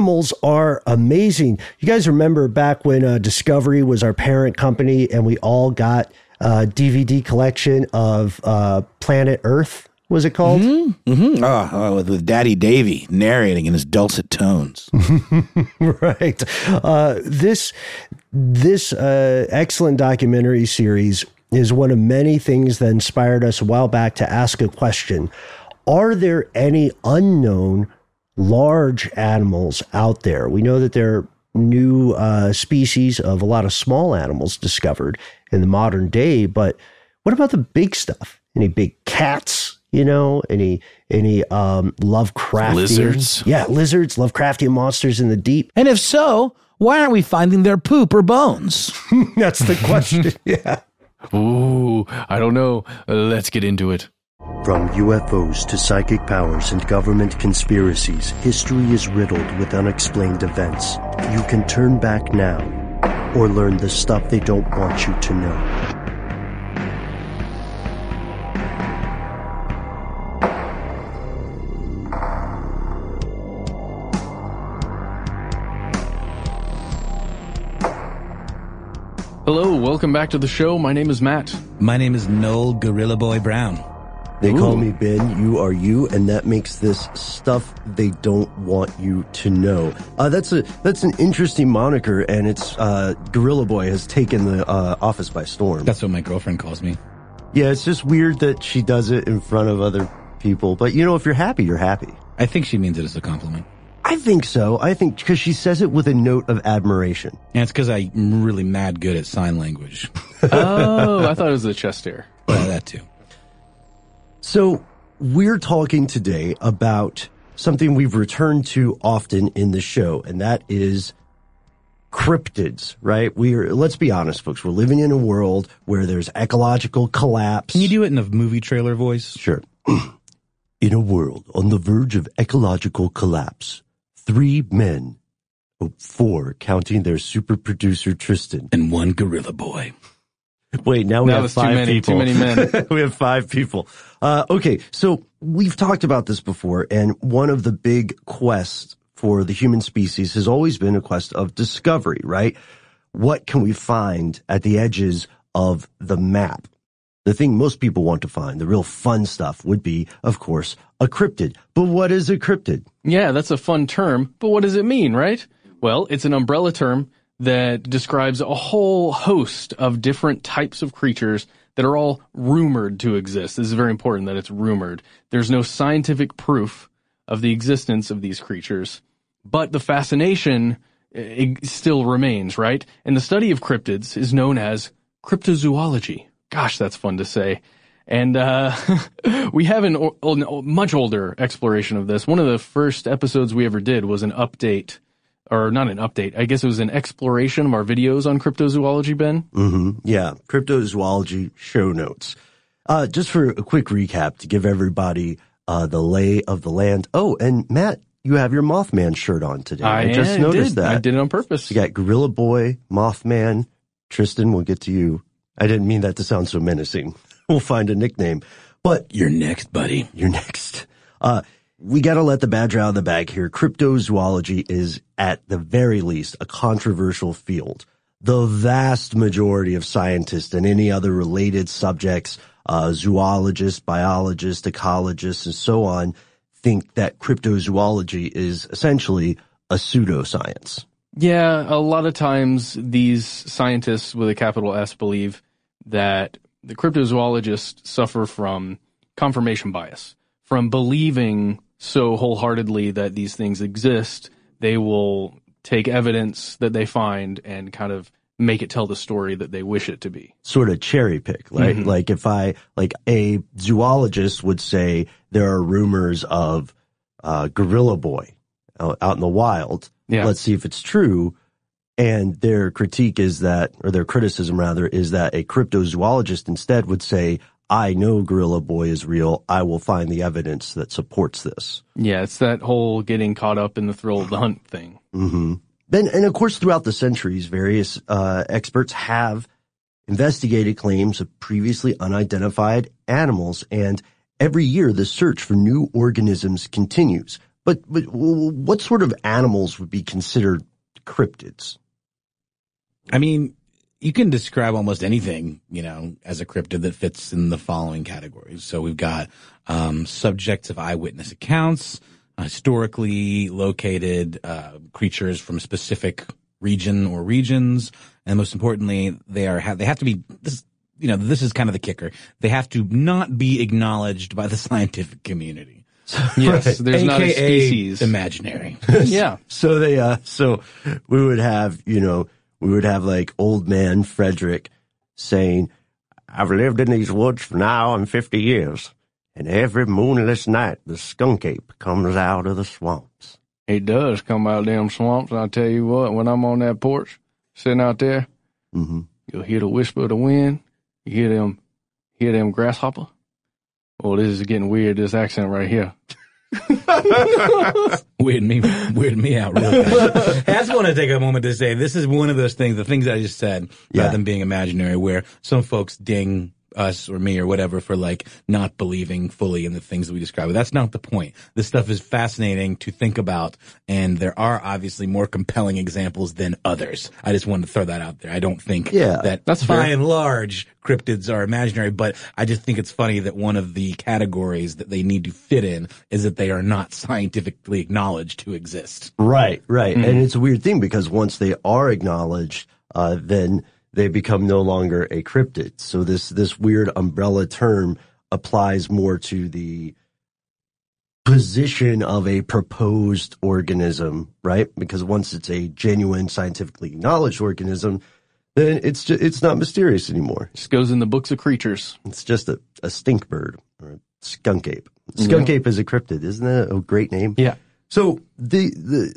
animals are amazing. You guys remember back when Discovery was our parent company and we all got a DVD collection of Planet Earth, was it called? Mm-hmm. Mm-hmm. With Daddy Davy narrating in his dulcet tones. Right. This excellent documentary series is one of many things that inspired us a while back to ask a question. Are there any unknown large animals out there? We know that there are new species of a lot of small animals discovered in the modern day, but what about the big stuff? Any big cats? You know, any Lovecraftian lizards? Yeah, lizards, Lovecraftian monsters in the deep. And if so, why aren't we finding their poop or bones? That's the question. Yeah. Ooh, I don't know. Let's get into it. From UFOs to psychic powers and government conspiracies, history is riddled with unexplained events. You can turn back now or learn the stuff they don't want you to know. Hello, welcome back to the show. My name is Matt. My name is Noel Gorilla Boy Brown. They call me Ben, you are you, and that makes this stuff they don't want you to know. That's an interesting moniker, and it's Gorilla Boy has taken the office by storm. That's what my girlfriend calls me. Yeah, it's just weird that she does it in front of other people, but you know, if you're happy, you're happy. I think she means it as a compliment. I think so. I think because she says it with a note of admiration. And it's because I'm really mad good at sign language. Oh, I thought it was the chest hair. Well, that too. So we're talking today about something we've returned to often in the show, and that is cryptids, right? Let's be honest, folks. We're living in a world where there's ecological collapse. Can you do it in a movie trailer voice? Sure. In a world on the verge of ecological collapse, three men, four counting their super producer Tristan, and one gorilla boy. Wait, now we have five people. Too many men. We have five people. Okay, so we've talked about this before, and one of the big quests for the human species has always been a quest of discovery, right? What can we find at the edges of the map? The thing most people want to find, the real fun stuff, would be, of course, a cryptid. But what is a cryptid? Yeah, that's a fun term, but what does it mean, right? Well, it's an umbrella term that describes a whole host of different types of creatures that are all rumored to exist. This is very important that it's rumored. There's no scientific proof of the existence of these creatures, but the fascination still remains, right? And the study of cryptids is known as cryptozoology. Gosh, that's fun to say. And we have an much older exploration of this. One of the first episodes we ever did was an update, or not an update, I guess it was an exploration of our videos on cryptozoology, Ben. Mm-hmm. Yeah, cryptozoology show notes. Just for a quick recap to give everybody the lay of the land. Oh, and Matt, you have your Mothman shirt on today. I just noticed that. I did it on purpose. You got Gorilla Boy, Mothman. Tristan, we'll get to you. I didn't mean that to sound so menacing. We'll find a nickname. But you're next, buddy. You're next. We got to let the badger out of the bag here. Cryptozoology is, at the very least, a controversial field. The vast majority of scientists and any other related subjects, zoologists, biologists, ecologists, and so on, think that cryptozoology is essentially a pseudoscience. Yeah, a lot of times these scientists with a capital S believe that the cryptozoologists suffer from confirmation bias, from believing so wholeheartedly that these things exist, they will take evidence that they find and kind of make it tell the story that they wish it to be. Sort of cherry pick, right? Mm-hmm. Like if a zoologist would say there are rumors of Gorilla Boy out in the wild. Yeah. Let's see if it's true. And their critique is that, or their criticism rather, is that a cryptozoologist instead would say, I know Gorilla Boy is real. I will find the evidence that supports this. Yeah, it's that whole getting caught up in the thrill of the hunt thing. Mm-hmm. And of course, throughout the centuries, various experts have investigated claims of previously unidentified animals. And every year, the search for new organisms continues. But what sort of animals would be considered cryptids? I mean, you can describe almost anything, you know, as a cryptid that fits in the following categories. So we've got subjects of eyewitness accounts, historically located creatures from specific region or regions, and most importantly, they have to be this. You know, this is kind of the kicker. They have to not be acknowledged by the scientific community. Yes, right. There's AKA not a species imaginary. Yeah. So they so we would have, you know, like old man Frederick saying, "I've lived in these woods for now and 50 years, and every moonless night the skunk ape comes out of the swamps." It does come out of them swamps. I'll tell you what, when I'm on that porch, sitting out there, you'll hear the whisper of the wind, you hear them grasshopper. Oh, this is getting weird, this accent right here. weirded me out really bad. I just want to take a moment to say this is one of those things, the things I just said about them being imaginary, where some folks ding us or me or whatever for like not believing fully in the things that we describe. But that's not the point. This stuff is fascinating to think about, and there are obviously more compelling examples than others. I just wanted to throw that out there. I don't think that that's by and large cryptids are imaginary, but I just think it's funny that one of the categories that they need to fit in is that they are not scientifically acknowledged to exist. Right, right. Mm-hmm. And it's a weird thing because once they are acknowledged, then they become no longer a cryptid. So this weird umbrella term applies more to the position of a proposed organism, right? Because once it's a genuine, scientifically acknowledged organism, then it's not mysterious anymore. It just goes in the books of creatures. It's just a stink bird or a skunk ape. Skunk ape is a cryptid. Isn't that a great name? Yeah. So the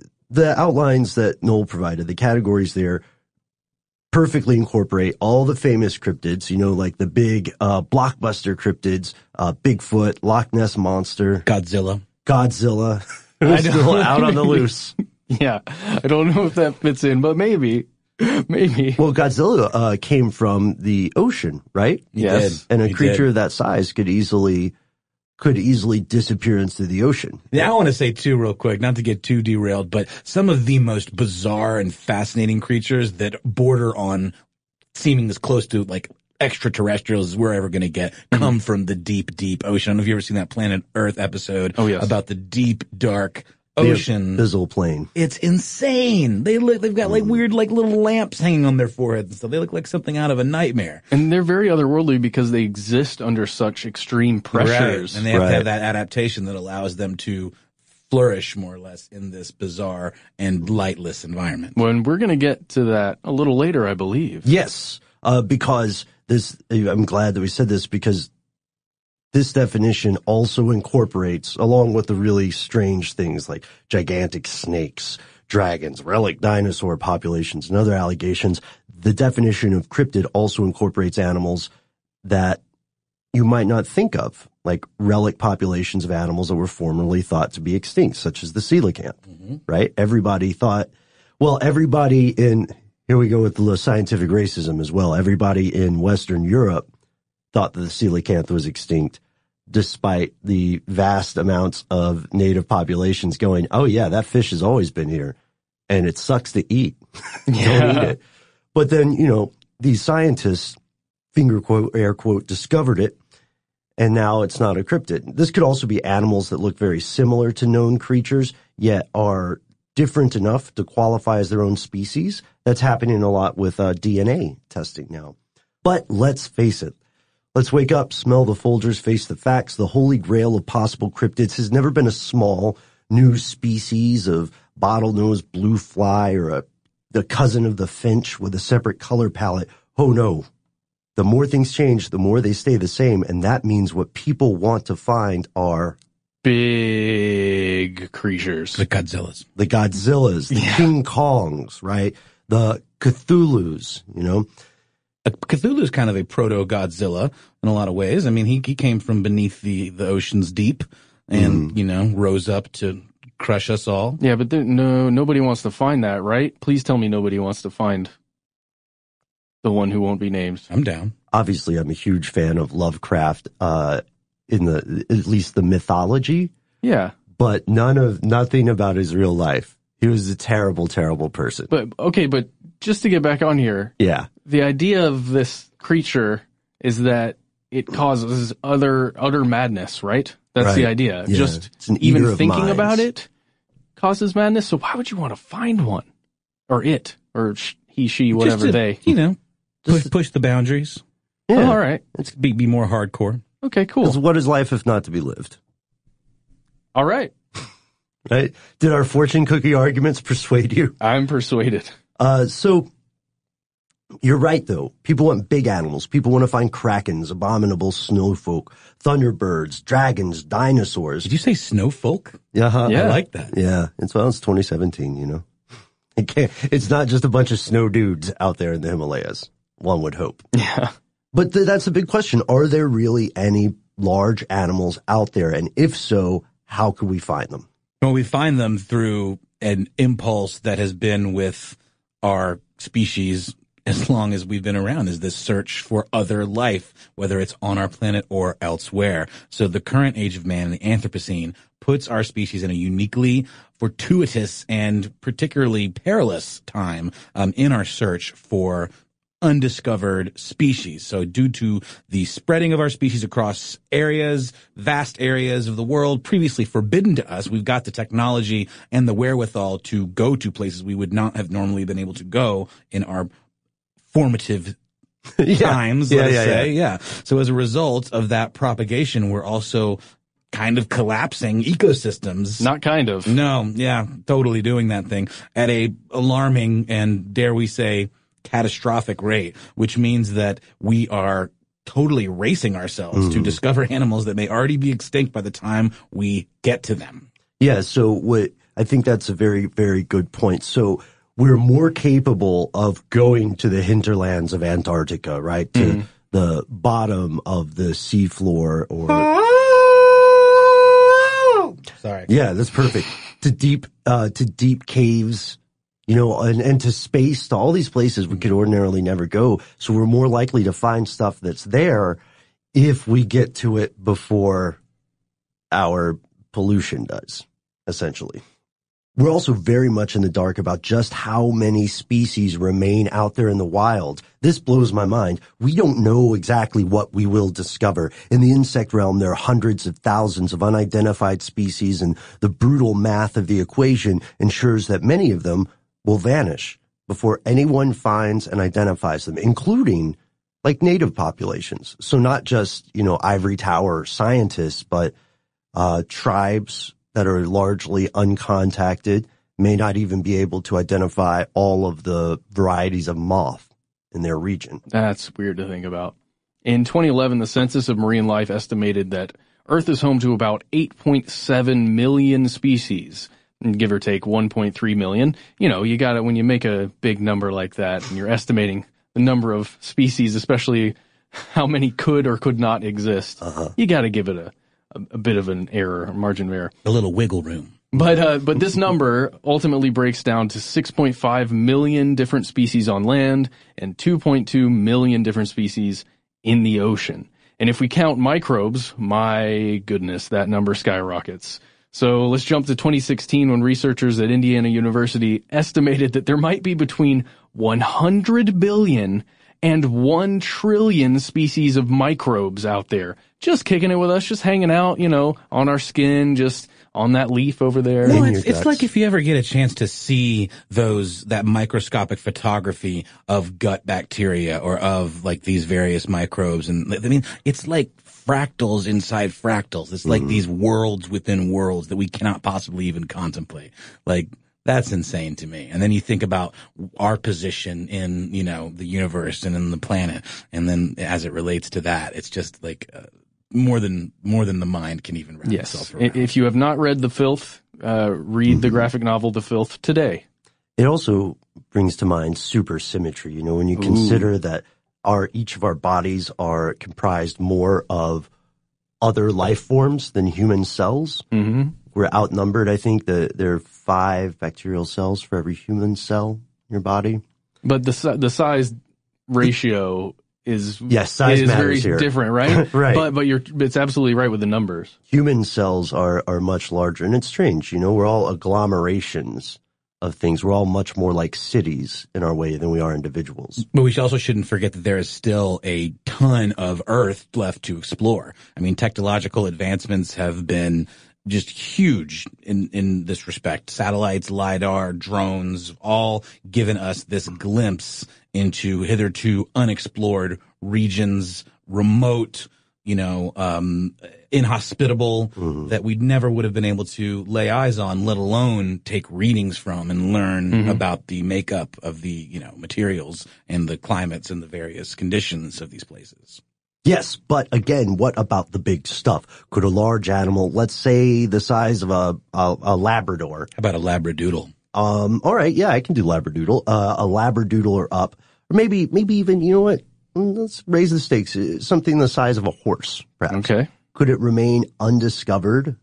outlines that Noel provided, the categories there, perfectly incorporate all the famous cryptids, you know, like the big blockbuster cryptids, Bigfoot, Loch Ness Monster, Godzilla. Who's still out on the loose. Yeah, I don't know if that fits in, but maybe. Well, Godzilla came from the ocean, right? Yes. And a creature of that size could easily disappear into the ocean. Yeah, I want to say too, real quick, not to get too derailed, but some of the most bizarre and fascinating creatures that border on seeming as close to like extraterrestrials as we're ever going to get come from the deep, deep ocean. I don't know if you've ever seen that Planet Earth episode about the deep, dark ocean. The Bizzle plane. It's insane. They've got like weird like little lamps hanging on their foreheads and stuff. They look like something out of a nightmare. And they're very otherworldly because they exist under such extreme pressures. Right. And they have to have that adaptation that allows them to flourish more or less in this bizarre and lightless environment. Well, and we're going to get to that a little later, I believe. Yes, because this – I'm glad that we said this because – this definition also incorporates, along with the really strange things like gigantic snakes, dragons, relic dinosaur populations, and other allegations, the definition of cryptid also incorporates animals that you might not think of, like relic populations of animals that were formerly thought to be extinct, such as the coelacanth, right? Everybody thought, well, everybody in, here we go with the scientific racism as well, everybody in Western Europe thought that the coelacanth was extinct, despite the vast amounts of native populations going, oh yeah, that fish has always been here, and it sucks to eat. Don't eat it. But then, you know, these scientists, finger quote, air quote, discovered it, and now it's not a cryptid. This could also be animals that look very similar to known creatures, yet are different enough to qualify as their own species. That's happening a lot with DNA testing now. But let's face it. Let's wake up, smell the Folgers, face the facts. The holy grail of possible cryptids has never been a small, new species of bottlenose blue fly or the cousin of the finch with a separate color palette. Oh, no. The more things change, the more they stay the same, and that means what people want to find are big creatures. The Godzillas, the King Kongs, right? The Cthulhus, you know? Cthulhu is kind of a proto-Godzilla in a lot of ways. I mean, he came from beneath the ocean's deep and, you know, rose up to crush us all. Yeah, but nobody wants to find that, right? Please tell me nobody wants to find the one who won't be named. I'm down. Obviously, I'm a huge fan of Lovecraft, in at least the mythology. Yeah. but nothing about his real life. He was a terrible, terrible person. But just to get back on here. Yeah. The idea of this creature is that it causes utter madness, right? That's right. The idea. Yeah. Just even thinking about it causes madness. So why would you want to find one? Or it. Or he, she, whatever they. You know, push the boundaries. Yeah. Oh, all right. Let's be more hardcore. Okay, cool. Because what is life if not to be lived? All right. Right? Did our fortune cookie arguments persuade you? I'm persuaded. So you're right, though. People want big animals. People want to find krakens, abominable snowfolk, thunderbirds, dragons, dinosaurs. Did you say snowfolk? Uh-huh. Yeah. I like that. Yeah. It's, well, it's 2017, you know. It's not just a bunch of snow dudes out there in the Himalayas, one would hope. Yeah. But that's a big question. Are there really any large animals out there? And if so, how could we find them? Well, we find them through an impulse that has been with our species as long as we've been around, is this search for other life, whether it's on our planet or elsewhere. So the current age of man, the Anthropocene, puts our species in a uniquely fortuitous and particularly perilous time in our search for undiscovered species. So due to the spreading of our species across areas, vast areas of the world previously forbidden to us, we've got the technology and the wherewithal to go to places we would not have normally been able to go in our formative times, let's say. Yeah. So as a result of that propagation, we're also kind of collapsing ecosystems. Not kind of. No, yeah, totally doing that thing at a alarming and, dare we say, catastrophic rate, which means that we are totally racing ourselves to discover animals that may already be extinct by the time we get to them. Yeah, so I think that's a very, very good point. So we're more capable of going to the hinterlands of Antarctica, right? To the bottom of the seafloor Sorry. Yeah, that's perfect. To deep caves, you know, and to space, to all these places we could ordinarily never go. So we're more likely to find stuff that's there if we get to it before our pollution does, essentially. We're also very much in the dark about just how many species remain out there in the wild. This blows my mind. We don't know exactly what we will discover. In the insect realm, there are hundreds of thousands of unidentified species, and the brutal math of the equation ensures that many of them will vanish before anyone finds and identifies them, including like native populations. So not just, you know, ivory tower scientists, but tribes that are largely uncontacted may not even be able to identify all of the varieties of moth in their region. That's weird to think about. In 2011, the Census of Marine Life estimated that Earth is home to about 8.7 million species. Give or take 1.3 million. You know, you got it when you make a big number like that and you're estimating the number of species, especially how many could or could not exist. Uh-huh. You got to give it a bit of an error, a margin of error. A little wiggle room. But this number ultimately breaks down to 6.5 million different species on land and 2.2 million different species in the ocean. And if we count microbes, my goodness, that number skyrockets. So let's jump to 2016 when researchers at Indiana University estimated that there might be between 100 billion and 1 trillion species of microbes out there. Just kicking it with us, just hanging out, you know, on our skin, just on that leaf over there. Well, it's like if you ever get a chance to see that microscopic photography of gut bacteria or of like these various microbes. And I mean, it's like fractals inside fractals. It's like these worlds within worlds that we cannot possibly even contemplate. Like, that's insane to me. And then you think about our position in, you know, the universe and in the planet. And then as it relates to that, it's just like more than the mind can even wrap itself around. If you have not read The Filth, read the graphic novel The Filth today. It also brings to mind supersymmetry. You know, when you consider that each of our bodies are comprised more of other life forms than human cells. Mm-hmm. We're outnumbered. I think there are 5 bacterial cells for every human cell in your body. But the size ratio size matters very here. Different, right? Right. But it's absolutely right with the numbers. Human cells are much larger, and it's strange. You know, we're all agglomerations of things. We're all much more like cities in our way than we are individuals. But we also shouldn't forget that there is still a ton of Earth left to explore. I mean, technological advancements have been just huge in this respect. Satellites, LIDAR, drones, all given us this glimpse into hitherto unexplored regions, remote, inhospitable, mm-hmm. that we never would have been able to lay eyes on, let alone take readings from and learn mm-hmm. about the makeup of the, materials and the climates and the various conditions of these places. Yes, but again, what about the big stuff? Could a large animal, let's say the size of a Labrador. How about a Labradoodle? All right, yeah, I can do Labradoodle. A Labradoodle or up. Or maybe even, let's raise the stakes. Something the size of a horse, perhaps. Okay. Could it remain undiscovered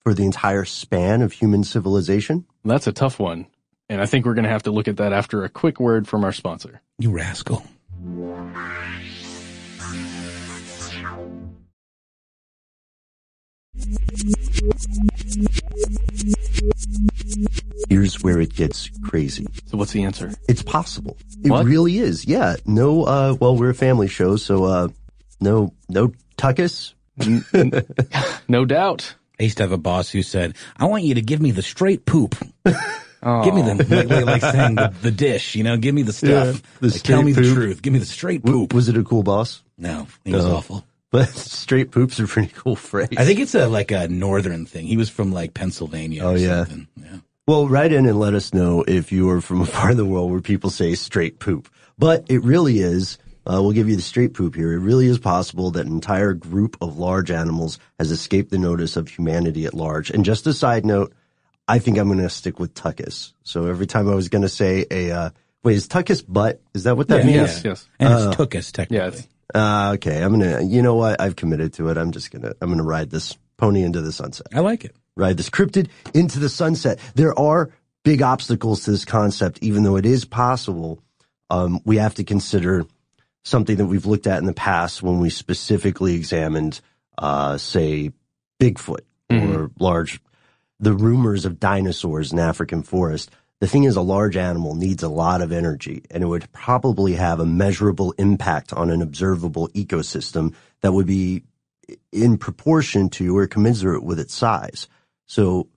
for the entire span of human civilization? That's a tough one. And I think we're going to have to look at that after a quick word from our sponsor. You rascal. Here's where it gets crazy. So what's the answer? It's possible. It really is. Yeah. No, we're a family show, so no tuckus. No doubt. I used to have a boss who said, I want you to give me the straight poop. Oh. Give me the, like saying the dish, give me the stuff. Yeah, tell me the truth. Give me the straight poop. Was it a cool boss? No, he was awful. But straight poops are pretty cool phrase. I think it's a northern thing. He was from Pennsylvania or something. Yeah. Well, write in and let us know if you are from a part of the world where people say straight poop. But it really is, we'll give you the straight poop here. It really is possible that an entire group of large animals has escaped the notice of humanity at large. And just a side note, I think I'm going to stick with tuckus. So every time I was going to say wait, is tuckus butt? Is that what that means? Yes. And it's tuckus technically. Yes. Okay, I'm gonna. You know what? I've committed to it. I'm gonna ride this pony into the sunset. I like it. Ride this cryptid into the sunset. There are big obstacles to this concept, even though it is possible. We have to consider something that we've looked at in the past when we specifically examined, say, Bigfoot mm-hmm. or the rumors of dinosaurs in African forest. The thing is, a large animal needs a lot of energy, and it would probably have a measurable impact on an observable ecosystem that would be in proportion to or commensurate with its size. So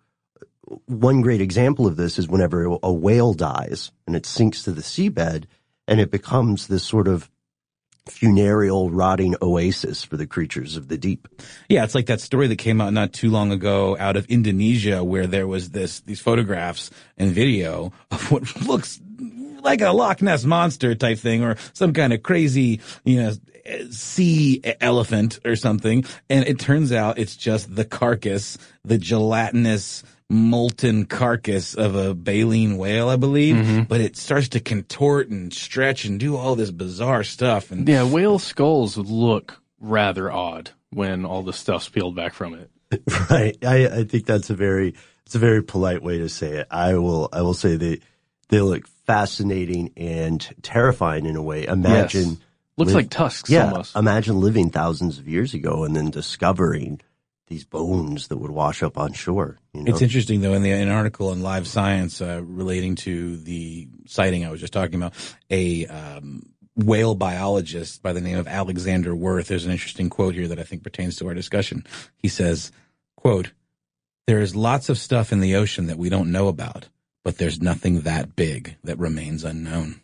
one great example of this is whenever a whale dies and it sinks to the seabed, and it becomes this sort of funereal, rotting oasis for the creatures of the deep. Yeah, it's like that story that came out not too long ago out of Indonesia where there was these photographs and video of what looks like a Loch Ness Monster type thing or some kind of crazy, sea elephant or something. And it turns out it's just the carcass, the gelatinous molten carcass of a baleen whale, I believe, mm-hmm. but it starts to contort and stretch and do all this bizarre stuff. And yeah, whale skulls look rather odd when all the stuff's peeled back from it. Right. I think that's a very polite way to say it. I will say they look fascinating and terrifying in a way. Imagine. Yes. Looks like tusks almost. Imagine living thousands of years ago and then discovering these bones that would wash up on shore. It's interesting, though, in an article in Live Science relating to the sighting I was just talking about, a whale biologist by the name of Alexander Worth. There's an interesting quote here that I think pertains to our discussion. He says, quote, "There is lots of stuff in the ocean that we don't know about, but there's nothing that big that remains unknown."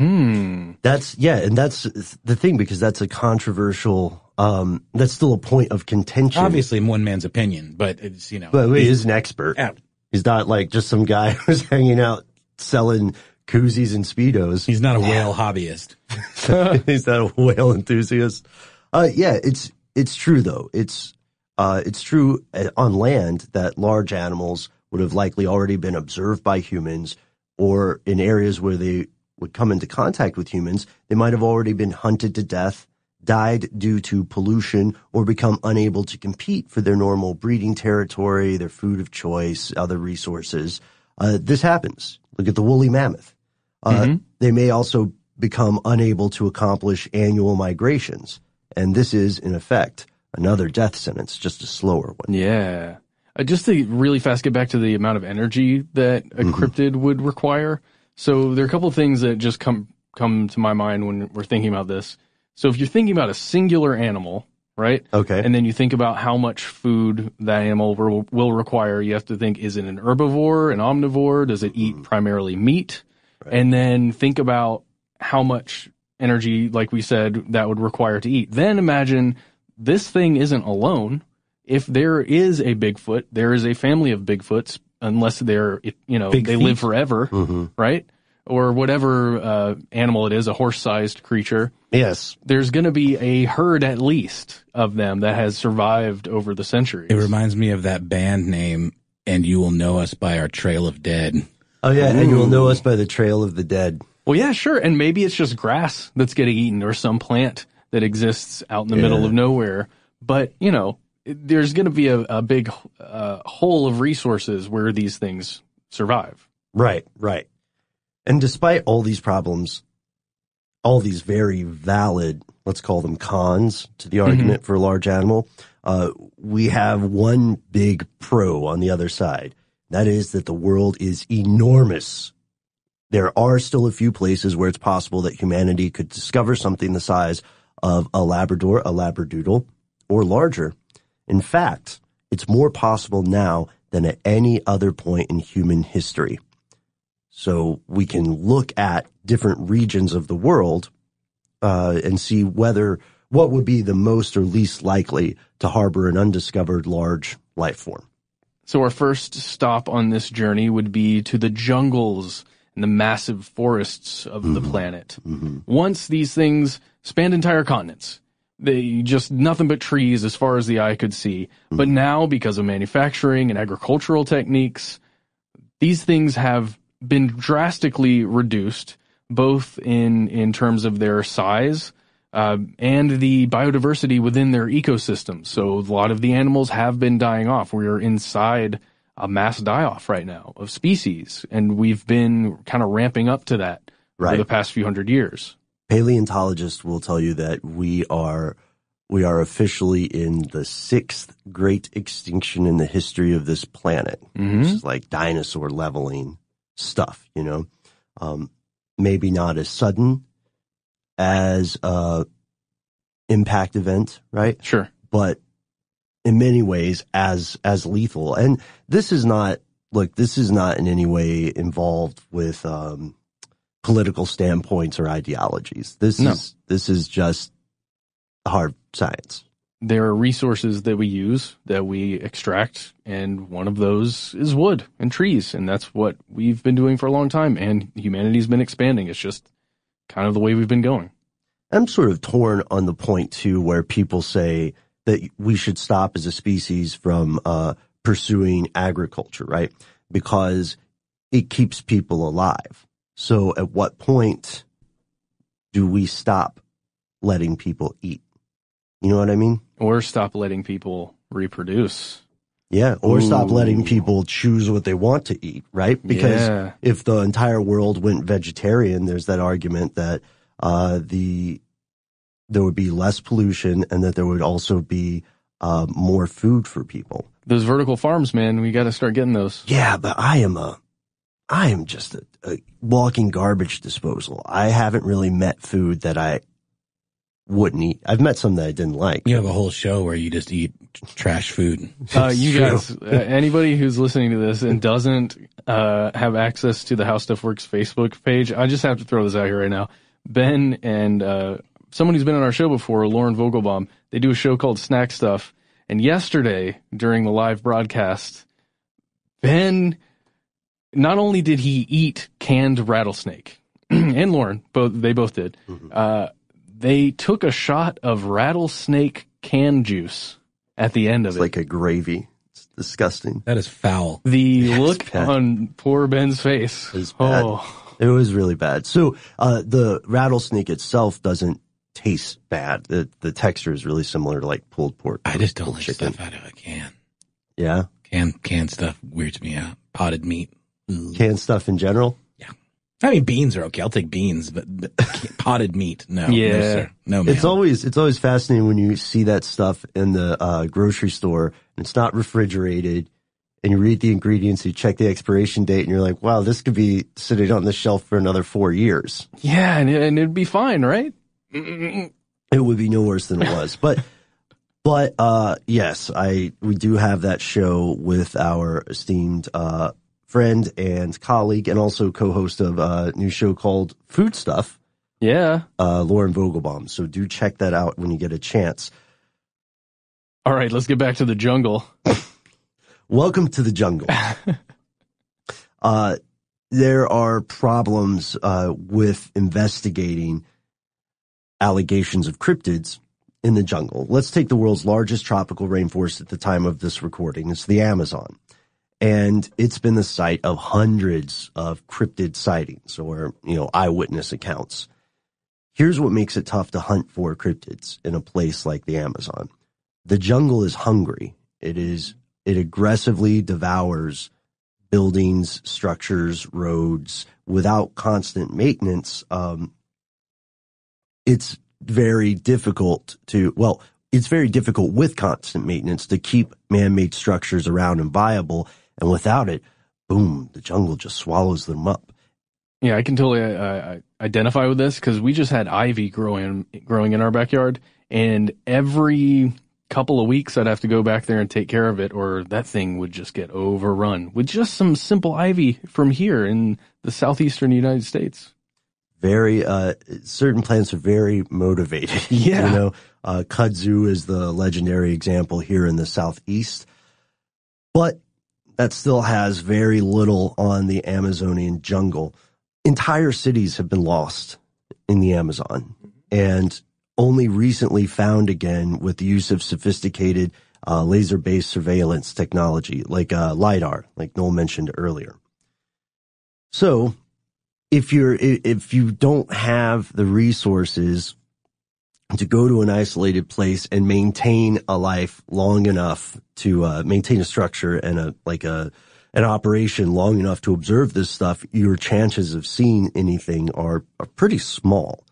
And that's the thing, because that's a controversial that's still a point of contention. Obviously, in one man's opinion, but it's, But he is an expert. Yeah. He's not like just some guy who's hanging out selling koozies and Speedos. He's not a whale hobbyist. He's not a whale enthusiast. It's true, though. It's true on land that large animals would have likely already been observed by humans, or in areas where they would come into contact with humans, they might have already been hunted to death, died due to pollution, or become unable to compete for their normal breeding territory, their food of choice, other resources. This happens. Look at the woolly mammoth. They may also become unable to accomplish annual migrations. And this is, in effect, another death sentence, just a slower one. Yeah. Just to really fast get back to the amount of energy that a cryptid would require. So there are a couple of things that just come to my mind when we're thinking about this. So if you're thinking about a singular animal, right? Okay. And then you think about how much food that animal will require. You have to think, is it an herbivore, an omnivore? Does it eat primarily meat? Right. And then think about how much energy, like we said, that would require to eat. Then imagine this thing isn't alone. If there is a Bigfoot, there is a family of Bigfoots, unless they're, you know, they live forever, right? Or whatever animal it is, a horse-sized creature. Yes. There's going to be a herd, at least, of them that has survived over the centuries. It reminds me of that band name, And You Will Know Us by Our Trail of Dead. Oh, yeah, And You Will Know Us by the Trail of the Dead. Well, yeah, sure, and maybe it's just grass that's getting eaten or some plant that exists out in the middle of nowhere. But, you know, there's going to be a big hole of resources where these things survive. Right, right. And despite all these problems, all these very valid, let's call them cons to the argument for a large animal, we have one big pro on the other side. That is that the world is enormous. There are still a few places where it's possible that humanity could discover something the size of a Labrador, a Labradoodle, or larger. In fact, it's more possible now than at any other point in human history. So we can look at different regions of the world and see whether what would be the most or least likely to harbor an undiscovered large life form. So our first stop on this journey would be to the jungles and the massive forests of the planet. Once these things spanned entire continents, they just nothing but trees as far as the eye could see. But now, because of manufacturing and agricultural techniques, these things have been drastically reduced, both in terms of their size and the biodiversity within their ecosystems. So a lot of the animals have been dying off. We are inside a mass die-off right now of species, and we've been kind of ramping up to that for the past few hundred years. Paleontologists will tell you that we are officially in the sixth great extinction in the history of this planet, which is like dinosaur leveling stuff, you know, maybe not as sudden as a impact event, right? Sure. But in many ways as lethal. And this is not, look, this is not in any way involved with political standpoints or ideologies. This is just hard science. There are resources that we use, that we extract, and one of those is wood and trees, and that's what we've been doing for a long time, and humanity's been expanding. It's just kind of the way we've been going. I'm sort of torn on the point, too, where people say that we should stop as a species from pursuing agriculture, right? Because it keeps people alive. So at what point do we stop letting people eat? You know what I mean? Or stop letting people reproduce. Yeah, or stop letting people choose what they want to eat, right? Because if the entire world went vegetarian, there's that argument that there would be less pollution and that there would also be more food for people. Those vertical farms, man, we got to start getting those. Yeah, but I am just a walking garbage disposal. I haven't really met food that I wouldn't eat. I've met some that I didn't like. You have a whole show where you just eat trash food. You guys, anybody who's listening to this and doesn't have access to the How Stuff Works Facebook page, I just have to throw this out here right now. Ben and someone who's been on our show before, Lauren Vogelbaum, they do a show called Snack Stuff. And yesterday, during the live broadcast, Ben, not only did he eat canned rattlesnake, and Lauren, they both did, they took a shot of rattlesnake can juice at the end of it. It's like a gravy. It's disgusting. That is foul. The look on poor Ben's face. It was really bad. So the rattlesnake itself doesn't taste bad. The texture is really similar to like pulled pork. I just don't like stuff out of a can. Yeah? Canned stuff weirds me out. Potted meat. Canned stuff in general? Yeah. I mean, beans are okay. I'll take beans, but potted meat, no. Yeah. No, sir. No, man. It's always fascinating when you see that stuff in the grocery store and it's not refrigerated and you read the ingredients, you check the expiration date and you're like, wow, this could be sitting on the shelf for another 4 years. Yeah. And it'd be fine, right? It would be no worse than it was. But yes, we do have that show with our esteemed, friend and colleague and also co-host of a new show called Food Stuff. Yeah. Lauren Vogelbaum. So do check that out when you get a chance. All right, let's get back to the jungle. Welcome to the jungle. There are problems with investigating allegations of cryptids in the jungle. Let's take the world's largest tropical rainforest at the time of this recording. It's the Amazon. And it's been the site of hundreds of cryptid sightings or, eyewitness accounts. Here's what makes it tough to hunt for cryptids in a place like the Amazon. The jungle is hungry. It aggressively devours buildings, structures, roads. Without constant maintenance, it's very difficult with constant maintenance to keep man-made structures around and viable. And without it, boom, the jungle just swallows them up. Yeah, I can totally identify with this because we just had ivy growing in our backyard. And every couple of weeks, I'd have to go back there and take care of it, or that thing would just get overrun with just some simple ivy from here in the southeastern United States. Very, certain plants are very motivated. Yeah. Kudzu is the legendary example here in the southeast. But that still has very little on the Amazonian jungle. Entire cities have been lost in the Amazon and only recently found again with the use of sophisticated laser-based surveillance technology like LIDAR, like Noel mentioned earlier. So if you don't have the resources to go to an isolated place and maintain a life long enough to maintain a structure and an operation long enough to observe this stuff, your chances of seeing anything are pretty small,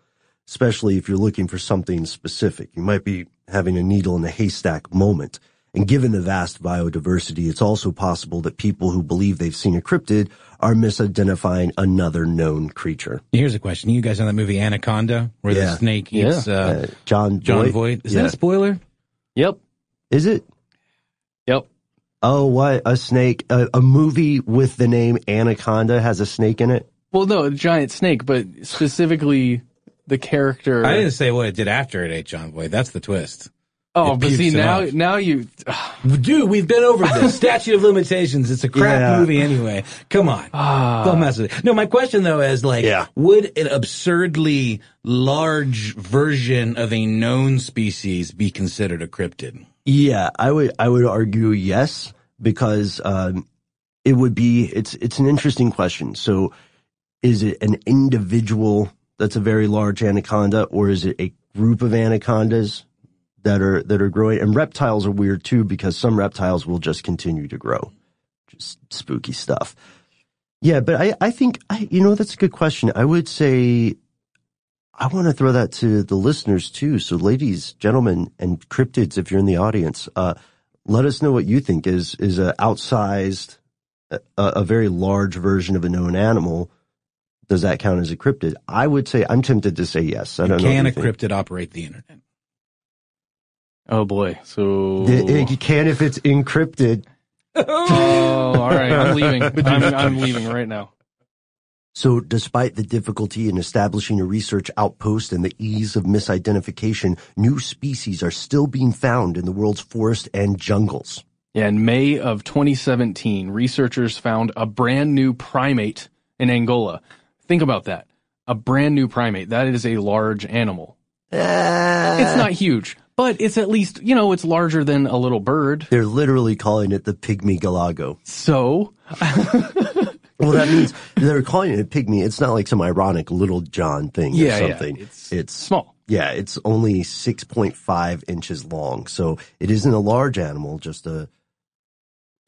especially if you're looking for something specific. You might be having a needle in a haystack moment. And given the vast biodiversity, it's also possible that people who believe they've seen a cryptid are misidentifying another known creature. Here's a question. You guys know that movie Anaconda, where the snake eats John Voight? Is that a spoiler? Yep. Is it? Yep. Oh, what? A snake. A movie with the name Anaconda has a snake in it? Well, no, a giant snake, but specifically the character. I didn't say what it did after it ate John Voight. That's the twist. Oh, but see, now you... Dude, we've been over this. Statute of limitations. It's a crap movie anyway. Come on. Don't mess with it. No, my question, though, is, would an absurdly large version of a known species be considered a cryptid? Yeah, I would argue yes, because it would be... It's an interesting question. So is it an individual that's a very large anaconda, or is it a group of anacondas that are growing? And reptiles are weird too, because some reptiles will just continue to grow. Just spooky stuff. Yeah, but I think that's a good question. I would say I want to throw that to the listeners too. So ladies, gentlemen, and cryptids, if you're in the audience, let us know what you think is an outsized, a very large version of a known animal. Does that count as a cryptid? I would say I'm tempted to say yes. Can a cryptid operate the internet? Oh, boy. So you can if it's encrypted. Oh, all right. I'm leaving. I'm leaving right now. So despite the difficulty in establishing a research outpost and the ease of misidentification, new species are still being found in the world's forests and jungles. Yeah, in May of 2017, researchers found a brand new primate in Angola. Think about that. A brand new primate. That is a large animal. It's not huge. But it's at least, it's larger than a little bird. They're literally calling it the pygmy galago. So? Well, that means they're calling it a pygmy. It's not like some ironic Little John thing or something. Yeah, it's small. Yeah, it's only 6.5 inches long. So it isn't a large animal, just a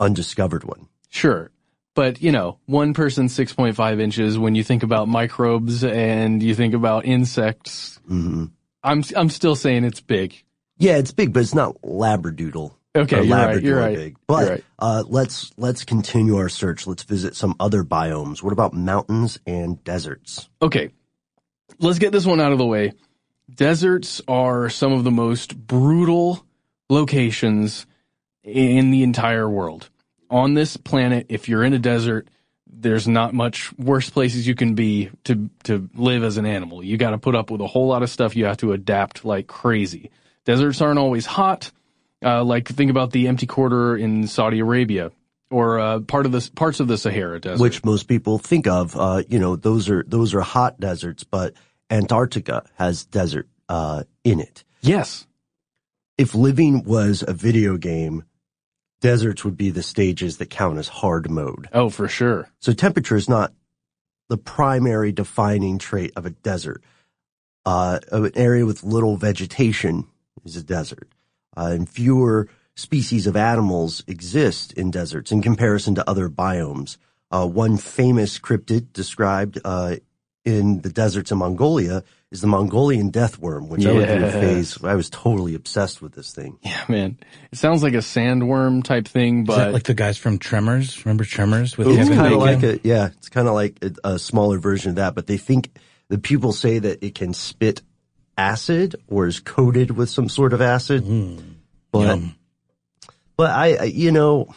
undiscovered one. Sure. But, you know, one person, 6.5 inches, when you think about microbes and you think about insects, mm-hmm. I'm still saying it's big. Yeah, it's big, but it's not labradoodle. Okay, you're right. Big. But you're right. Let's continue our search. Let's visit some other biomes. What about mountains and deserts? Okay, let's get this one out of the way. Deserts are some of the most brutal locations in the entire world. On this planet, if you're in a desert, there's not much worse places you can be to live as an animal. You got to put up with a whole lot of stuff. You have to adapt like crazy. Deserts aren't always hot. Like think about the empty quarter in Saudi Arabia, or parts of the Sahara desert, which most people think of. Those are hot deserts, but Antarctica has desert in it. Yes. If living was a video game, deserts would be the stages that count as hard mode. Oh, for sure. So temperature is not the primary defining trait of a desert. An area with little vegetation is a desert. And fewer species of animals exist in deserts in comparison to other biomes. One famous cryptid described in the deserts in Mongolia is the Mongolian death worm, which I went through a phase. I was totally obsessed with this thing. Yeah, man. It sounds like a sandworm type thing, but... Is that like the guys from Tremors? Remember Tremors? With it's kind of like it's kind of like a smaller version of that, but they think the people say that it can spit acid or is coated with some sort of acid. But I you know,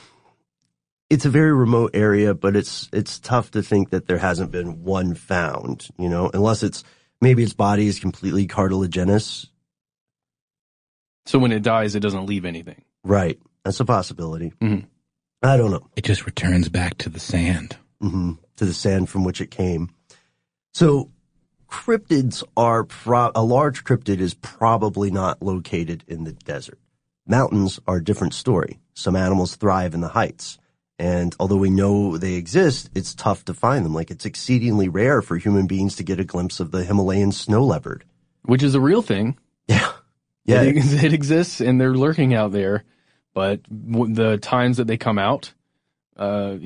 it's a very remote area, but it's tough to think that there hasn't been one found, you know, unless it's maybe its body is completely cartilaginous. So when it dies, it doesn't leave anything. Right. That's a possibility. Mm-hmm. I don't know. It just returns back to the sand. Mm-hmm. To the sand from which it came. So cryptids are a large cryptid is probably not located in the desert. Mountains are a different story. Some animals thrive in the heights. And although we know they exist, it's tough to find them. Like, it's exceedingly rare for human beings to get a glimpse of the Himalayan snow leopard. Which is a real thing. Yeah. Yeah. It exists, and they're lurking out there. But the times that they come out, there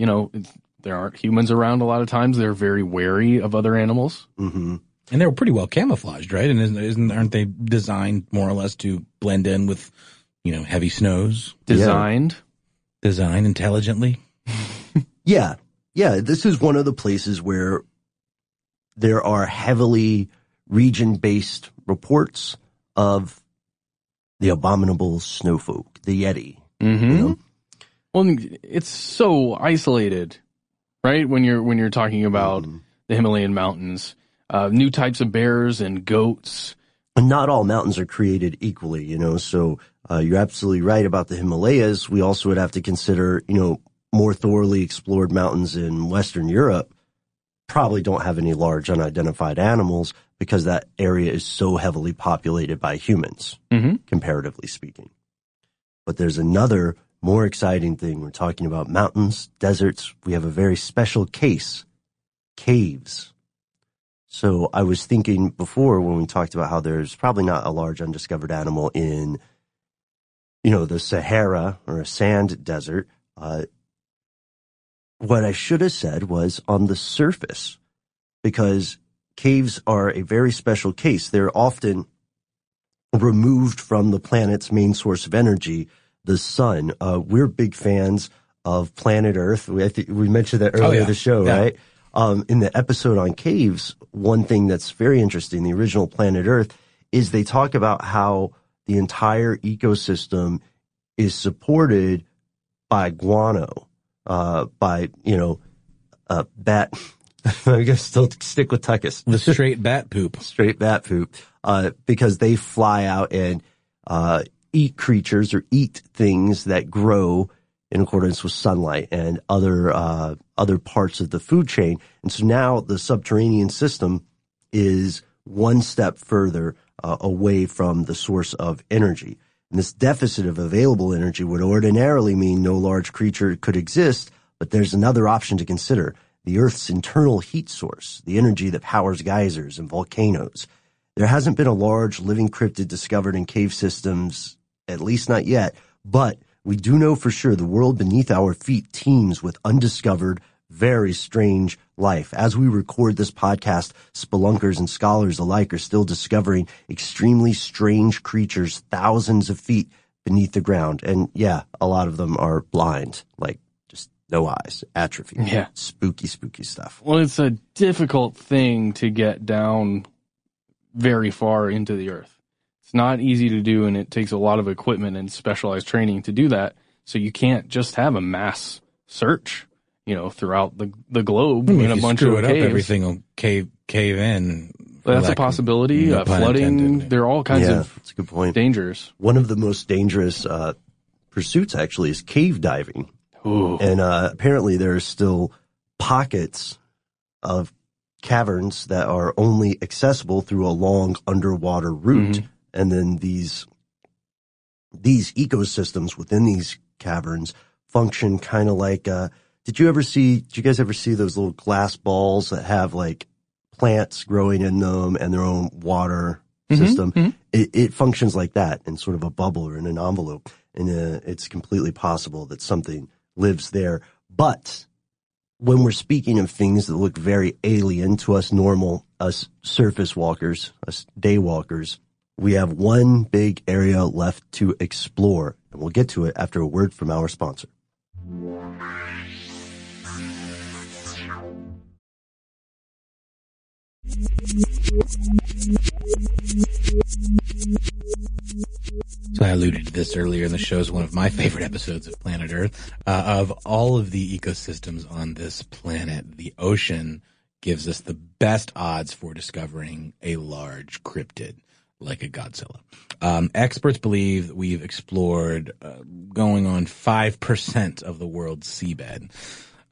aren't humans around a lot of times. They're very wary of other animals. Mm-hmm. And they're pretty well camouflaged, right? And aren't they designed more or less to blend in with, heavy snows? Designed intelligently. Yeah. Yeah. This is one of the places where there are heavily region-based reports of the abominable snowfolk, the Yeti. Mm-hmm. Well, it's so isolated, right? When you're talking about the Himalayan mountains, new types of bears and goats. And not all mountains are created equally, so... you're absolutely right about the Himalayas. We also would have to consider, more thoroughly explored mountains in Western Europe probably don't have any large unidentified animals because that area is so heavily populated by humans, comparatively speaking. But there's another more exciting thing. We're talking about mountains, deserts. We have a very special case, caves. So I was thinking before when we talked about how there's probably not a large undiscovered animal in the Sahara or a sand desert, what I should have said was on the surface, because caves are a very special case. They're often removed from the planet's main source of energy, the sun. We're big fans of Planet Earth. We mentioned that earlier in the show, right? In the episode on caves, one thing that's very interesting, the original Planet Earth, is they talk about how the entire ecosystem is supported by guano, bat. I'm going to still stick with Tuckus. The straight bat poop. Straight bat poop. Because they fly out and eat creatures or eat things that grow in accordance with sunlight and other parts of the food chain. And so now the subterranean system is one step further away from the source of energy. And this deficit of available energy would ordinarily mean no large creature could exist, but there's another option to consider: the Earth's internal heat source, the energy that powers geysers and volcanoes. There hasn't been a large living cryptid discovered in cave systems, at least not yet, but we do know for sure the world beneath our feet teems with undiscovered, very strange life. As we record this podcast, spelunkers and scholars alike are still discovering extremely strange creatures thousands of feet beneath the ground. And yeah, a lot of them are blind, like just no eyes, atrophy. Yeah. Spooky, spooky stuff. Well, it's a difficult thing to get down very far into the earth. It's not easy to do, and it takes a lot of equipment and specialized training to do that. So you can't just have a mass search, you know, throughout the globe. I mean, if you screw it up, everything will cave in. That's a possibility. Flooding. There are all kinds of that's a good point. Dangers. One of the most dangerous pursuits, actually, is cave diving. Ooh. And apparently there are still pockets of caverns that are only accessible through a long underwater route. Mm-hmm. And then these ecosystems within these caverns function kind of like did you guys ever see those little glass balls that have like plants growing in them and their own water system? Mm-hmm. It functions like that in sort of a bubble or in an envelope, and it's completely possible that something lives there. But when we're speaking of things that look very alien to us normal, us surface walkers, us day walkers, we have one big area left to explore, and we'll get to it after a word from our sponsor. So I alluded to this earlier in the show, is one of my favorite episodes of Planet Earth. Of all of the ecosystems on this planet, the ocean gives us the best odds for discovering a large cryptid like a Godzilla. Experts believe that we've explored going on 5% of the world's seabed.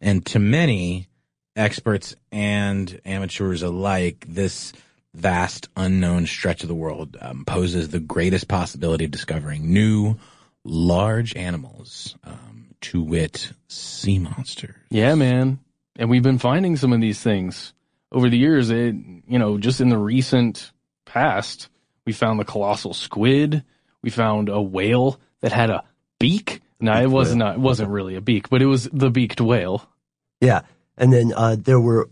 And to many experts and amateurs alike, this vast unknown stretch of the world poses the greatest possibility of discovering new large animals, to wit, sea monsters. Yeah, man. And we've been finding some of these things over the years. Just in the recent past, we found the colossal squid. We found a whale that had a beak. No, it wasn't really a beak, but it was the beaked whale. Yeah. And then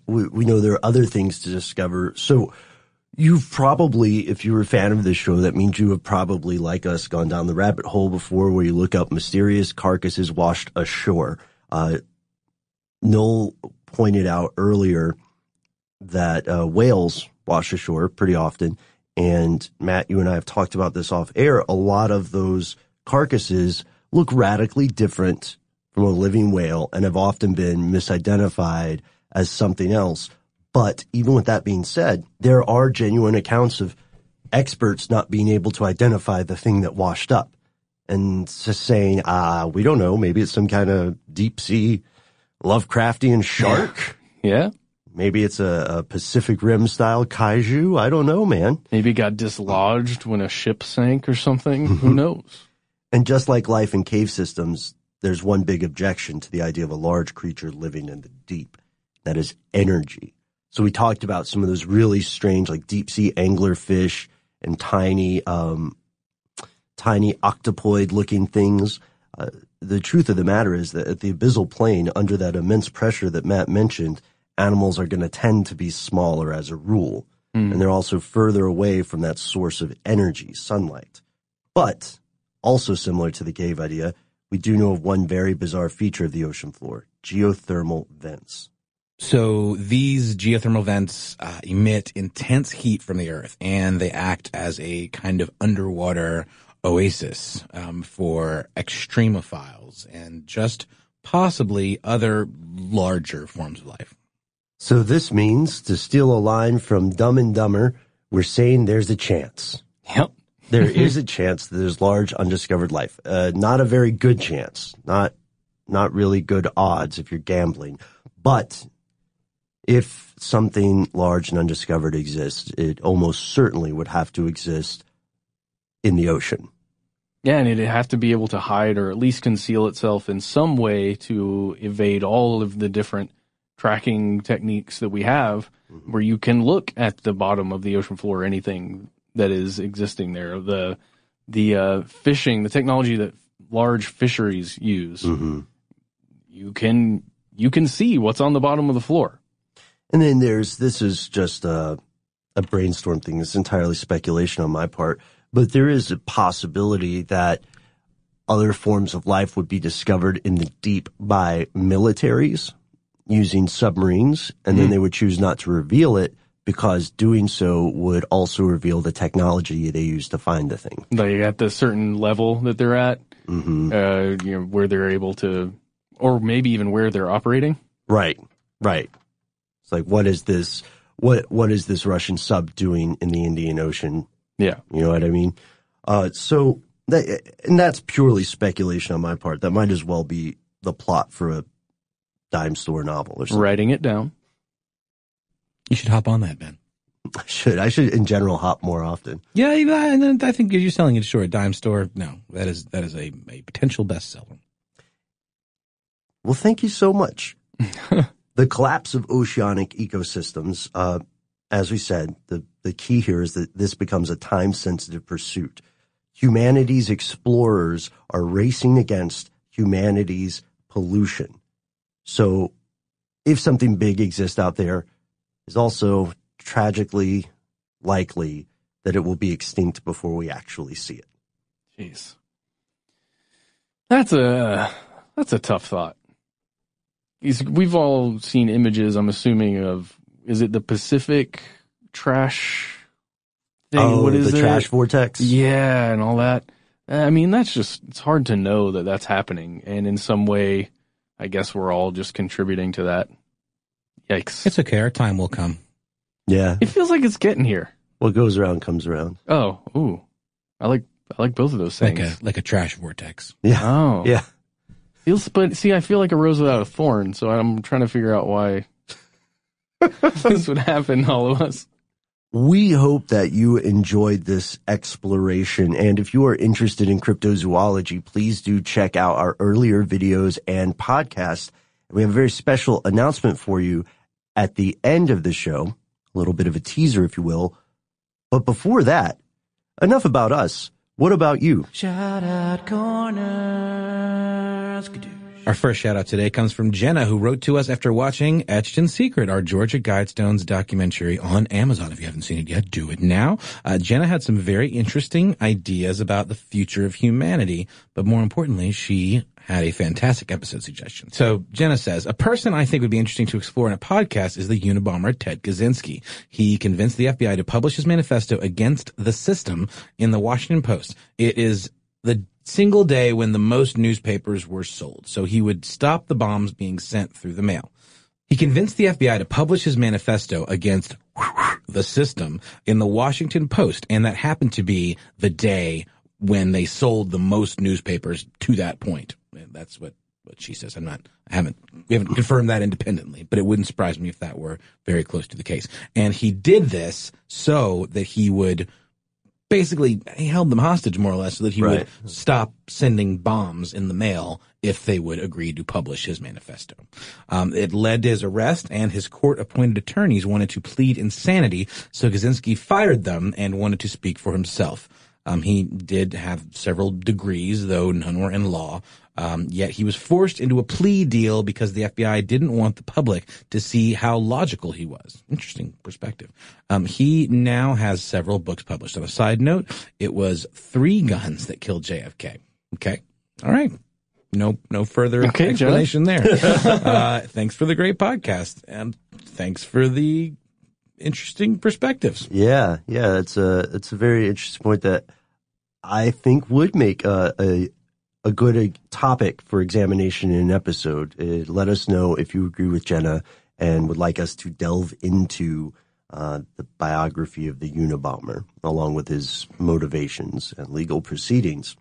we know there are other things to discover. So you've probably, if you were a fan of this show, that means you have probably, like us, gone down the rabbit hole before where you look up mysterious carcasses washed ashore. Noel pointed out earlier that whales wash ashore pretty often. And Matt, you and I have talked about this off air. A lot of those carcasses look radically different from a living whale and have often been misidentified as something else. But even with that being said, there are genuine accounts of experts not being able to identify the thing that washed up and just saying, we don't know, maybe it's some kind of deep sea Lovecraftian shark. Yeah. Maybe it's a Pacific Rim style kaiju. I don't know, man. Maybe it got dislodged when a ship sank or something. Who knows? And just like life in cave systems, there's one big objection to the idea of a large creature living in the deep. That is energy. So we talked about some of those really strange, like deep sea anglerfish and tiny octopoid looking things. The truth of the matter is that at the abyssal plane, under that immense pressure that Matt mentioned, animals are going to tend to be smaller as a rule. Mm. And they're also further away from that source of energy, sunlight. But also similar to the cave idea, we do know of one very bizarre feature of the ocean floor, geothermal vents. So these geothermal vents emit intense heat from the earth, and they act as a kind of underwater oasis for extremophiles and just possibly other larger forms of life. So this means, to steal a line from Dumb and Dumber, we're saying there's a chance. Yep. There is a chance that there's large undiscovered life. Not a very good chance. Not really good odds if you're gambling. But if something large and undiscovered exists, it almost certainly would have to exist in the ocean. Yeah, and it'd have to be able to hide or at least conceal itself in some way to evade all of the different tracking techniques that we have, where you can look at the bottom of the ocean floor or anything that is existing there. The fishing, the technology that large fisheries use, you can you can see what's on the bottom of the floor. And then there's, this is just a brainstorm thing. It's entirely speculation on my part, but there is a possibility that other forms of life would be discovered in the deep by militaries using submarines, and then they would choose not to reveal it because doing so would also reveal the technology they use to find the thing. Like at the certain level that they're at, you know, where they're able to, or maybe even where they're operating. Right, right. It's like, what is this? What is this Russian sub doing in the Indian Ocean? Yeah, you know what I mean. So that, and that's purely speculation on my part. That might as well be the plot for a dime store novel or something. Writing it down. You should hop on that, Ben. I should in general hop more often. Yeah, I think you're selling it short. Dime store, no, that is a potential bestseller. Well, thank you so much. The collapse of oceanic ecosystems, as we said, the key here is that this becomes a time-sensitive pursuit. Humanity's explorers are racing against humanity's pollution. So if something big exists out there, it's also tragically likely that it will be extinct before we actually see it. Jeez. That's a tough thought. We've all seen images, I'm assuming, of, is it the Pacific trash thing? Oh, what is the trash vortex? Yeah, and all that. I mean, that's just, it's hard to know that that's happening. And in some way, I guess we're all just contributing to that. Yikes. It's okay. Our time will come. Yeah. It feels like it's getting here. What goes around comes around. Oh, ooh. I like both of those things. Like a trash vortex. Yeah. Oh. Yeah. But see, I feel like a rose without a thorn, so I'm trying to figure out why this would happen to all of us. We hope that you enjoyed this exploration, and if you are interested in cryptozoology, please do check out our earlier videos and podcasts. We have a very special announcement for you at the end of the show, a little bit of a teaser, if you will. But before that, enough about us. What about you? Shout out corners. Our first shout out today comes from Jenna, who wrote to us after watching Etched in Secret, our Georgia Guidestones documentary on Amazon. If you haven't seen it yet, do it now. Jenna had some very interesting ideas about the future of humanity, but more importantly, she had a fantastic episode suggestion. So Jenna says, a person I think would be interesting to explore in a podcast is the Unabomber Ted Kaczynski. He convinced the FBI to publish his manifesto against the system in the Washington Post. It is the single day when the most newspapers were sold, so he would stop the bombs being sent through the mail. He convinced the FBI to publish his manifesto against the system in the Washington Post, and that happened to be the day when they sold the most newspapers to that point. That's what she says. We haven't confirmed that independently, but it wouldn't surprise me if that were very close to the case. And he did this so that he would basically, he held them hostage more or less so that he would stop sending bombs in the mail if they would agree to publish his manifesto. It led to his arrest, and his court-appointed attorneys wanted to plead insanity, so Kaczynski fired them and wanted to speak for himself. He did have several degrees, though none were in law. Yet he was forced into a plea deal because the FBI didn't want the public to see how logical he was. Interesting perspective. He now has several books published. On a side note, it was 3 guns that killed JFK. Okay. All right. No further explanation there. Thanks for the great podcast. And thanks for the interesting perspectives. Yeah. Yeah. It's a very interesting point that I think would make a good topic for examination in an episode. Let us know if you agree with Jenna and would like us to delve into the biography of the Unabomber, along with his motivations and legal proceedings,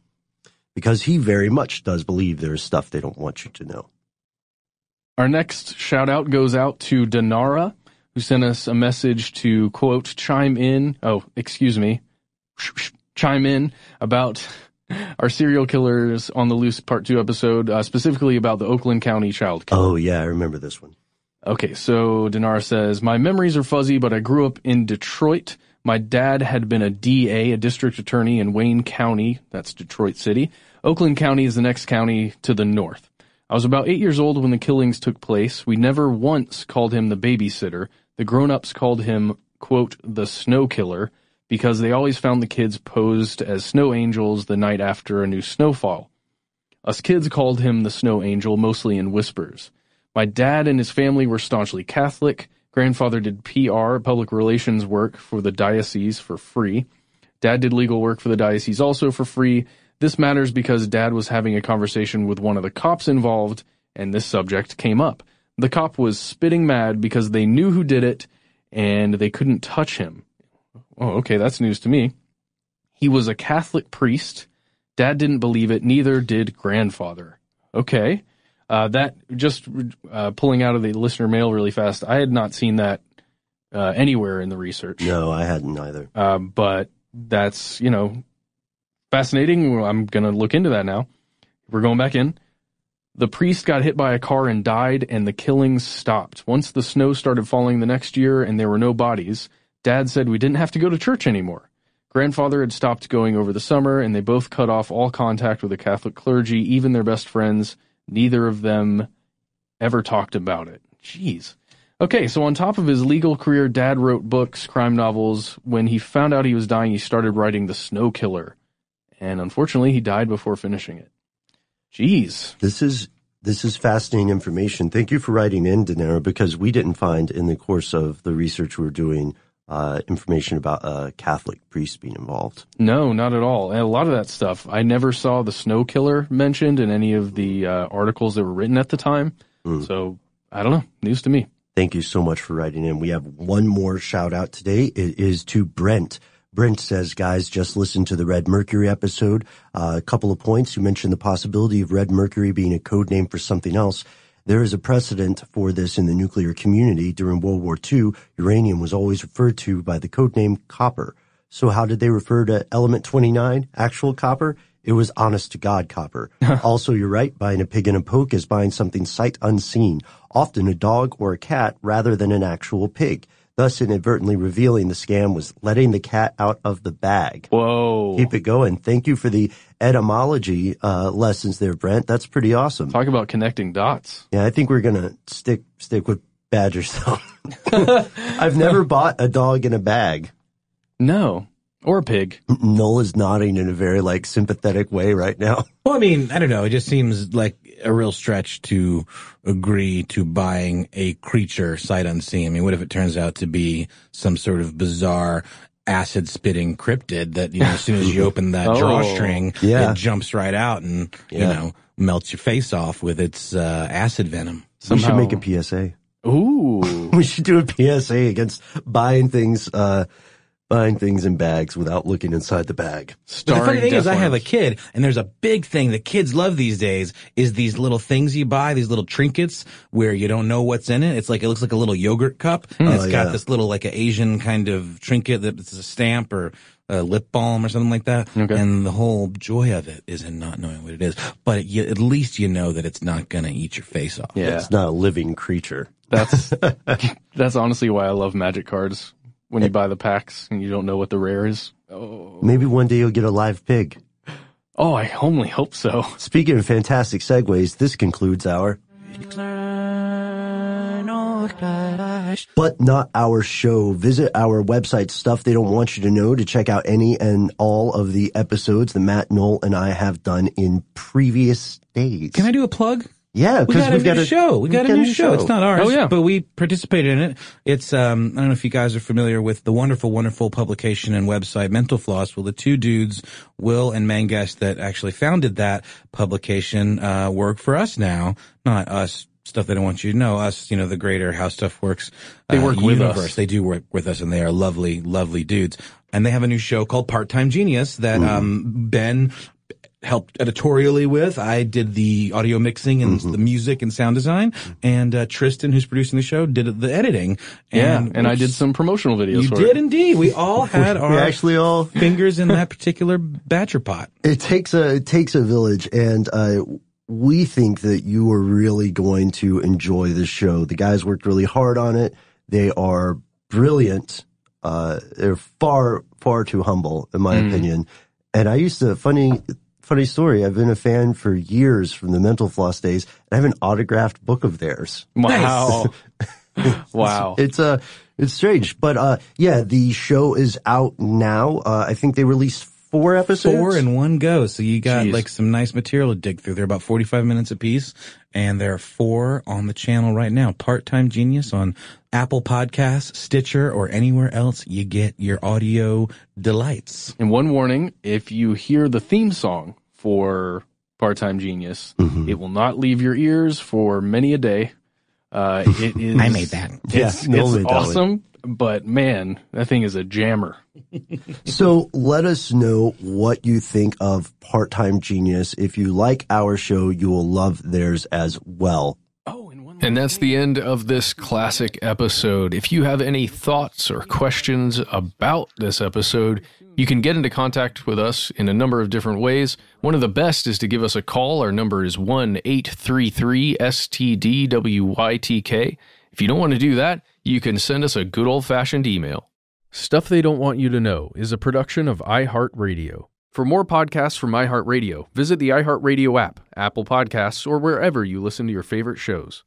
because he very much does believe there is stuff they don't want you to know. Our next shout-out goes out to Dinara, who sent us a message to, quote, chime in about our Serial Killers on the Loose Part 2 episode, specifically about the Oakland County child killer. Oh, yeah, I remember this one. Okay, so Dinara says, my memories are fuzzy, but I grew up in Detroit. My dad had been a DA, a district attorney in Wayne County. That's Detroit City. Oakland County is the next county to the north. I was about 8 years old when the killings took place. We never once called him the babysitter. The grown-ups called him, quote, the snow killer, because they always found the kids posed as snow angels the night after a new snowfall. Us kids called him the snow angel, mostly in whispers. My dad and his family were staunchly Catholic. Grandfather did PR, public relations work for the diocese for free. Dad did legal work for the diocese also for free. This matters because Dad was having a conversation with one of the cops involved, and this subject came up. The cop was spitting mad because they knew who did it, and they couldn't touch him. Oh, okay, that's news to me. He was a Catholic priest. Dad didn't believe it, neither did Grandfather. Okay. Pulling out of the listener mail really fast, I had not seen that anywhere in the research. No, I hadn't either. But that's, you know, fascinating. I'm going to look into that now. We're going back in. The priest got hit by a car and died, and the killings stopped. Once the snow started falling the next year and there were no bodies, Dad said we didn't have to go to church anymore. Grandfather had stopped going over the summer, and they both cut off all contact with the Catholic clergy, even their best friends. Neither of them ever talked about it. Jeez. Okay, so on top of his legal career, Dad wrote books, crime novels. When he found out he was dying, he started writing The Snow Killer. And unfortunately, he died before finishing it. Jeez. This is fascinating information. Thank you for writing in, Danera, because we didn't find in the course of the research we were doing information about a Catholic priest being involved. No, not at all. And a lot of that stuff, I never saw the snow killer mentioned in any of the articles that were written at the time. Mm. So, I don't know. News to me. Thank you so much for writing in. We have one more shout out today. It is to Brent. Brent says, guys, just listen to the Red Mercury episode. A couple of points. You mentioned the possibility of Red Mercury being a code name for something else. There is a precedent for this in the nuclear community. During World War II, uranium was always referred to by the code name copper. So how did they refer to element 29, actual copper? It was honest-to-God copper. Also, you're right, buying a pig in a poke is buying something sight unseen, often a dog or a cat rather than an actual pig. Thus, inadvertently revealing the scam was letting the cat out of the bag. Whoa. Keep it going. Thank you for the etymology lessons there, Brent. That's pretty awesome. Talk about connecting dots. Yeah, I think we're going to stick with badger stuff. I've never bought a dog in a bag. No. Or a pig. Noel is nodding in a very, sympathetic way right now. Well, I mean, I don't know. It just seems like a real stretch to agree to buying a creature sight unseen. I mean, what if it turns out to be some sort of bizarre acid-spitting cryptid that, you know, as soon as you open that drawstring, it jumps right out and, you know, melts your face off with its acid venom. Somehow. We should make a PSA. Ooh. We should do a PSA against buying things in bags without looking inside the bag. The funny thing is I have a kid, and there's a big thing that kids love these days is these little things you buy, these little trinkets where you don't know what's in it. It's like it looks like a little yogurt cup, and it's got this little an Asian kind of trinket that's a stamp or a lip balm or something like that. Okay. And the whole joy of it is in not knowing what it is. But at least you know that it's not going to eat your face off. Yeah. It's not a living creature. That's honestly why I love magic cards. When you buy the packs and you don't know what the rare is. Oh. Maybe one day you'll get a live pig. Oh, I only hope so. Speaking of fantastic segues, this concludes our... But not our show. Visit our website, Stuff They Don't Want You to Know, to check out any and all of the episodes that Matt, Noel, and I have done in previous days. Can I do a plug? Yeah, because we've got a show. We got a new show. It's not ours, but we participated in it. It's I don't know if you guys are familiar with the wonderful, wonderful publication and website Mental Floss. Well, the two dudes, Will and Mangesh, that actually founded that publication, work for us now. Not us. Stuff They Don't Want You to Know. Us, you know, the greater How Stuff Works. They work with us. They do work with us, and they are lovely, lovely dudes. And they have a new show called Part-Time Genius that Ben helped editorially with. I did the audio mixing and the music and sound design, and Tristan, who's producing the show, did the editing. And I did some promotional videos. You did indeed. We all had our fingers in that particular badger pot. It takes a village, and we think that you are really going to enjoy this show. The guys worked really hard on it. They are brilliant. They're far too humble, in my opinion. And I used to funny. funny story. I've been a fan for years from the Mental Floss days, and I have an autographed book of theirs. Wow. Wow. It's strange. But, yeah, the show is out now. I think they released 4 episodes. 4 in one go. So you got like some nice material to dig through. They're about 45 minutes apiece, and there are 4 on the channel right now. Part-Time Genius on Apple Podcasts, Stitcher, or anywhere else you get your audio delights. And one warning, if you hear the theme song for Part-Time Genius, it will not leave your ears for many a day. It is, I made that. It's awesome, but man, that thing is a jammer. So let us know what you think of Part-Time Genius. If you like our show, you will love theirs as well. And that's the end of this classic episode. If you have any thoughts or questions about this episode, you can get into contact with us in a number of different ways. One of the best is to give us a call. Our number is 1-833-STDWYTK. If you don't want to do that, you can send us a good old-fashioned email. Stuff They Don't Want You to Know is a production of iHeartRadio. For more podcasts from iHeartRadio, visit the iHeartRadio app, Apple Podcasts, or wherever you listen to your favorite shows.